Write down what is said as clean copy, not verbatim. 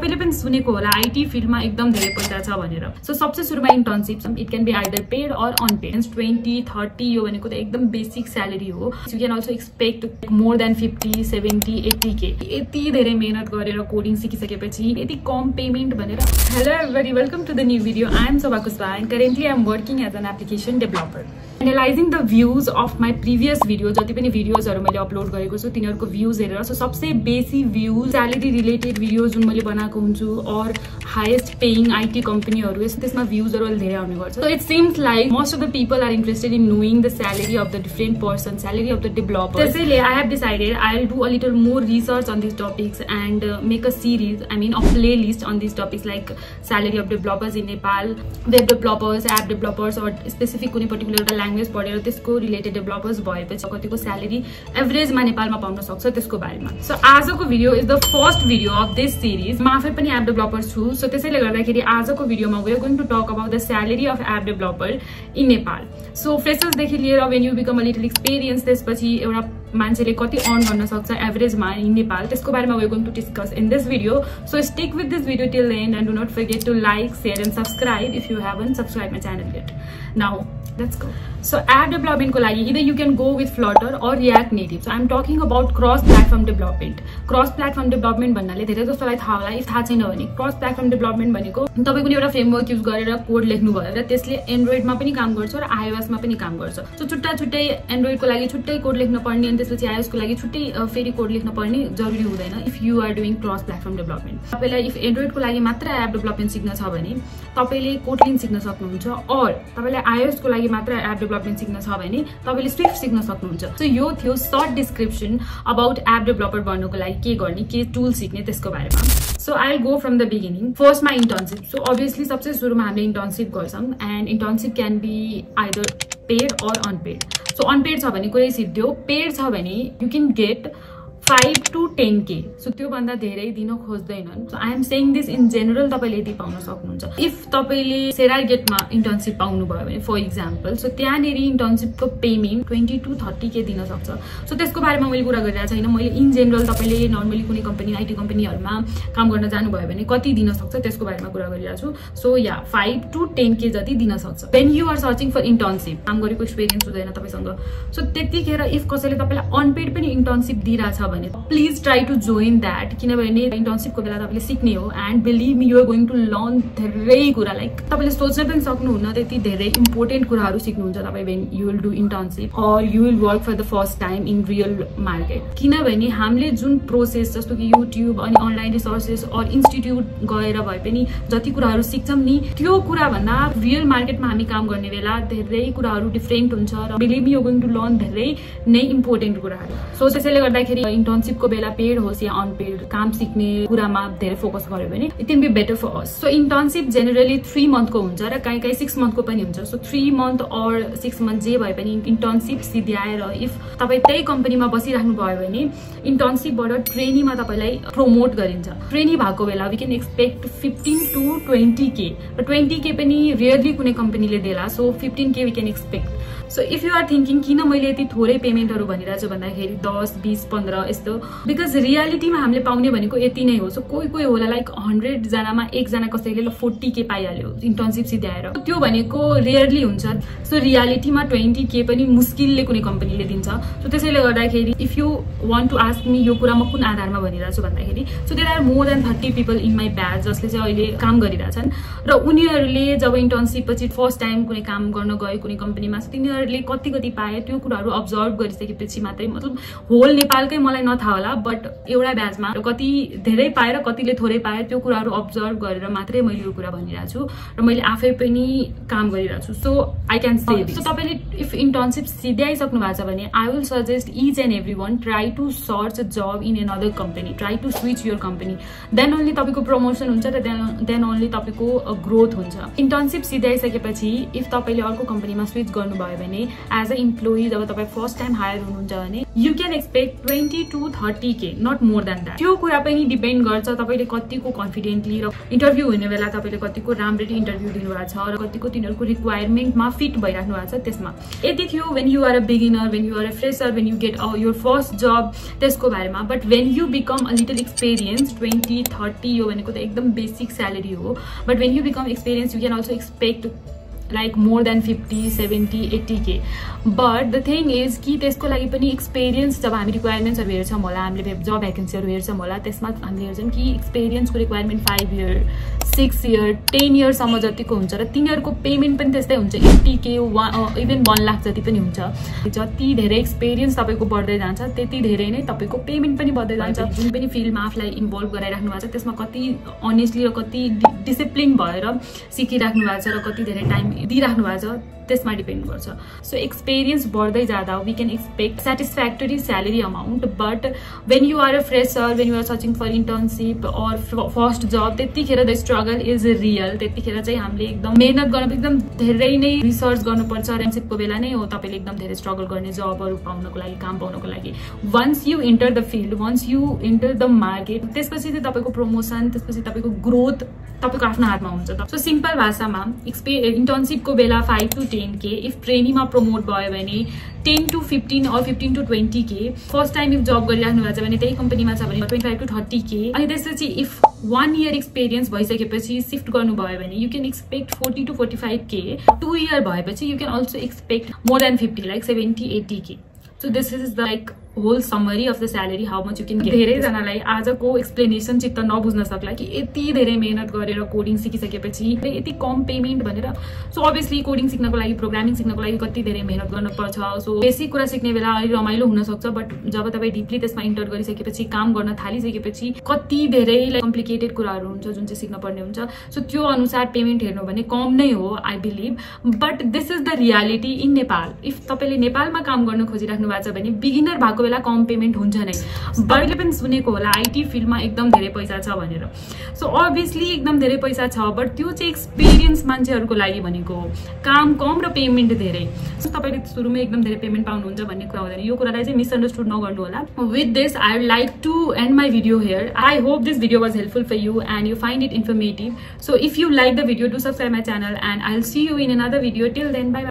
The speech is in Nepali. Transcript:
IT field ma ekdam dherai paisa cha bhanera. So sabse suruma internships, it can be either paid or unpaid. 20, 30 yo bhaneko ta ekdam basic salary ho. You can also expect more than 50, 70, 80k. Yeti dherai mehnat garera coding sikisakepachi yeti kam payment bhanera. Hello everybody, welcome to the new video. I am Sobha Kuswa and currently I am working as an application developer. Analyzing the views of my previous videos, jati pani videos haru maile upload gareko chu tinharuko views herera. So sabse basic views, salary related videos jun maile banako hunchu or highest paying IT company haru yasko tesma views haru already aune garcha. So it seems like most of the people are interested in knowing the salary of the different person, salary of the developer. Tyasaile I have decided I'll do a little more research on these topics and make a series, I mean a playlist on these topics like salary of developers in Nepal, web developers, app developers or specific kuni particular language related developers salary average so as a video is the first video of this series app developers so as a video we are going to talk about the salary of app developer in Nepal. So freshers when you become a little experienced मान्छेले कति अर्न गर्न सक्छ एभरेज मा इन नेपाल त्यसको बारेमा we are going to discuss in this video so stick with this video till the end and do not forget to like share and subscribe if you haven't subscribed my channel yet now let's go so app डेभलपमेन्टको लागि either you can go with Flutter or React Native so I am talking about cross platform development भन्नाले धेरै जसोलाई थाहा होला इफ थाहा छैन भने क्रस प्लेटफर्म डेभलपमेन्ट भनेको तपाईको एउटा फ्रेमवर्क युज गरेर कोड लेख्नु भयो र त्यसले एन्ड्रोइड मा पनि काम गर्छ र आईओएस मा पनि काम गर्छ सो छुट्टा छुट्टै एन्ड्रोइड को लागि छुट्टै कोड लेख्नु पर्ने त्यसपछि आईओएस को लागि छुट्टै फेरि कोड लेख्न पर्ने जरुरी हुँदैन if you are doing cross platform development तपाईलाई इफ एन्ड्रोइड को लागि मात्र एप डेभलपमेन्ट सिक्न छ भने तपाईले कोटलिन सिक्न सक्नुहुन्छ अर तपाईलाई आईओएस को लागि मात्र एप डेभलपमेन्ट सिक्न छ भने तपाईले स्विफ्ट सिक्न सक्नुहुन्छ सो यो थियो short description about app developer बन्नको लागि के गर्ने के टुल सिक्ने त्यसको बारेमा so I will go from the beginning first my internship so obviously सबसे सुरुमा हामीले इन्टर्नशिप गर्छौं and internship can be either paid or unpaid so unpaid छ भने कुरै सिद्धो पेड छ भने you can get 5 to 10k so त्यो भन्दा धेरै दिन खोज्दैनन् so I am saying this in general तपाईले यति पाउन सक्नुहुन्छ इफ तपाईले सेराल गेटमा इन्टर्नशिप पाउनु भयो भने फर एक्जाम्पल सो त्यहाँनेरि इन्टर्नशिपको पेमेन्ट 20 to 30k दिन सक्छ सो त्यसको बारेमा मैले कुरा गरिरहेको छैन मैले इन जेनरल तपाईले नर्मली कुनै कम्पनी आईटी कम्पनीहरुमा काम गर्न जानु भयो भने कति दिन सक्छ त्यसको बारेमा कुरा गरिरहेको छु सो या 5 to 10k जति दिन सक्छ when you are searching for internship काम गरेको एक्सपीरियन्स हुँदैन तपाईसँग सो त्यतिखेर इफ कसैले तपाईलाई अनपेड पनि इन्टर्नशिप दिइराछ please try to join that किनभने internship को बेला तपाईले सिक्ने हो and believe me you are going to learn धेरै कुरा like तपाईले सोच्न पनि सक्नुहुन्न त्यति धेरै इम्पोर्टेन्ट कुराहरू सिक्नुहुन्छ तपाई when you will do internship or you will work for the first time in real market किनभने हामीले जुन प्रोसेस जस्तो कि YouTube अनि अनलाइन रिसोर्सेस और इन्स्टिट्युट गएर भए पनि जति कुराहरू सिक्छौं नि त्यो कुरा भन्दा रियल मार्केटमा हामी काम गर्ने बेला धेरै कुराहरू डिफरेन्ट हुन्छ र believe me you are going to learn धेरै नै इम्पोर्टेन्ट कुराहरू सो त्यसैले गर्दाखेरि इन्टर्नशिप को बेला पेड होस् या अनपेड काम सिक्ने कुरामा धेरै फोकस गर्यो भने it will be better for us so internship generally 3 month को हुन्छ र कहीं कहीं 6 मन्थ को पनि हुन्छ सो 3 मन्थ और 6 मन्थ जे भए पनि इन्टर्नशिप सिध्याएर इफ तपाई त्यही कम्पनीमा बसिराख्नु भयो भने इन्टर्नशिपबाट ट्रेनीमा तपाईलाई प्रमोट गरिन्छ ट्रेनी भएको बेला we can expect 15 to 20k र 20k पनि रेयरली कुनै कम्पनीले देला so 15k we can expect so if you are thinking किन मैले यति थोरै पेमेन्टहरु भनिराछु भन्दाखेरि 10 20 15 यस्तो बिकज रियालिटीमा हामीले पाउने भनेको यति नै हो सो कोही कोही होला लाइक 100 जनामा एक जना कसैले 40k पाइहाल्यो इन्टर्नशिप सिध्याएर त्यो भनेको रेयरली हुन्छ सो रियालिटीमा 20k पनि मुस्किलले कुनै कम्पनीले दिन्छ सो त्यसैले गर्दाखेरि if you want to ask me यो कुरा म कुन आधारमा भनिराछु भन्दाखेरि so there are more than 30 people in my batch जसले चाहिँ अहिले काम गरिराछन् र उनीहरुले जब इन्टर्नशिप पछि फर्स्ट टाइम कुनै काम गर्न गए कुनै कम्पनीमा तिनीहरुले कति पाए त्यो कुराहरु अब्जर्भ गरिसकेपछि मात्रै मतलब होल नेपालकै मलाई नथाहा होला बट एउटा ब्याचमा कति धेरै पाए र कतिले थोरै पाए त्यो कुराहरु अब्जर्भ गरेर मात्रै मैले यो कुरा भनिरा छु र मैले आफै पनि काम गरिरा छु so I can say this so तपाईले इफ इन्टर्नशिप सिध्याइ सक्नु भएको छ भने I will suggest each and everyone try to search a job in another company try to switch your company then only तपाईको प्रमोसन हुन्छ र देन ओन्ली तपाईको ग्रोथ हुन्छ इन्टर्नशिप सिध्याइसकेपछि इफ तपाईले अर्को कम्पनीमा स्विच गर्नु भयो एज अ इम्प्लोई जब तपाईं फर्स्ट टाइम हायर हुनुहुन्छ भने you can expect 20 to 30k, not more than that. त्यो कुरा पनि डिपेन्ड गर्छ तपाईले कतिको कन्फिडेन्टली र इन्टरभ्यु हुने बेला तपाईले कतिको राम्ररी इन्टरभ्यु दिनुभएको छ र कतिको तिनीहरुको रिक्वायरमेन्टमा फिट भइराख्नु भएको छ त्यसमा। यदि थियो when you are a beginner, when you are a fresher, when you get your first job त्यसको बारेमा, but when you become a little experienced, 20 30 यो भनेको त एकदम बेसिक स्यालेरी हो, but when you become experienced you can also expect like more than 50, 70, 80k. But the thing is कि त्यसको लागि पनि experience जब हामी requirements हरु हेर्छौं होला, हामीले job vacancy हरु हेर्छौं होला, त्यसमा हामीले हेर्छौं कि experience को requirement 5 year, 6 year, 10 year सम्म जतिको हुन्छ र तिनीहरुको payment पनि त्यस्तै हुन्छ, 80k even 1 लाख जति पनि हुन्छ। जति धेरै experience तपाईको बढ्दै जान्छ त्यति धेरै नै तपाईको payment पनि बढ्दै जान्छ। जुन पनि field मा आफलाई involve गराइराख्नु भएको छ त्यसमा कति honestly र कति discipline भएर सिकिराख्नु भएको छ र कति धेरै time दिइराख्नु भएको छ त्यसमा डिपेन्ड गर्छ। सो एक्सपीरियन्स बढ्दै जादा we can expect satisfactory salary amount, but when you are a fresher, when you are searching for internship or first job, त्यतिखेर द स्ट्रगल इज रियल। त्यतिखेर चाहिँ हामीले एकदम मेहनत गर्न, एकदम धेरै नै रिसर्च गर्नुपर्छ। रेन्सिपको बेला नै हो तपाईले एकदम धेरै स्ट्रगल गर्ने जबहरु पाउनको लागि, काम पाउनको लागि। Once you enter the field, once you enter the market, त्यसपछि चाहिँ तपाईको प्रमोसन, त्यसपछि तपाईको ग्रोथ तपाईको आफ्नो हातमा हुन्छ। सो सिम्पल भाषामा इन्टर्नशिपको बेला 5 to 10k, if trainee ma promote bhayo bhane 10 to 15 or 15 to 20k, first time if job garirakhnu bhayo bhane tei company ma cha bhane 25 to 30k, ani tyasachi if 1 year experience bhayisakepachi shift garnu bhayo bhane you can expect 40 to 45k, 2 year bhayepachi you can also expect more than 50, like 70 80k. So this is the like whole summary of the salary, how much you can get. धेरै जनालाई आजको एक्सप्लेनेसन चित्त नबुझ्न सक्ला कि यति धेरै मेहनत गरेर कोडिङ सिकिसकेपछि यति कम पेमेन्ट भनेर। सो obviously कोडिङ सिक्नको लागि, प्रोग्रामिङ सिक्नको लागि कति धेरै मेहनत गर्नुपर्छ। सो बेसिक कुरा सिक्ने बेला अलि रमाइलो हुन सक्छ, बट जब तपाई डीपली त्यसमा इन्टर गरिसकेपछि, काम गर्न थालिसकेपछि कति धेरै कम्प्लिकेटेड कुराहरू हुन्छ जुन चाहिँ सिक्न पर्ने हुन्छ। सो त्यो अनुसार पेमेन्ट हेर्नु भने कम नै हो I believe, but this is the reality in Nepal. If तपाईले नेपालमा काम गर्न खोजिराख्नु भएको छ भने बिगिनर भएको बेला कम पेमेन्ट हुन्छ नै। बढीले पनि सुनेको होला आईटी फिल्डमा एकदम धेरै पैसा छ भनेर। सो obviously एकदम धेरै पैसा छ, बट त्यो चाहिँ एक्सपीरियन्स मान्छेहरुको लागि भनेको हो। काम कम र पेमेन्ट धेरै। सो तपाईले सुरुमै एकदम धेरै पेमेन्ट पाउनुहुन्छ भन्ने कुरा हुँदैन। यो कुरालाई चाहिँ मिसअन्डरस्टुड नगर्नु होला। With this I would like to end my video here. I hope this video was helpful for you and you find it informative. So if you like the video do subscribe my channel and I will see you in another video. Till then by.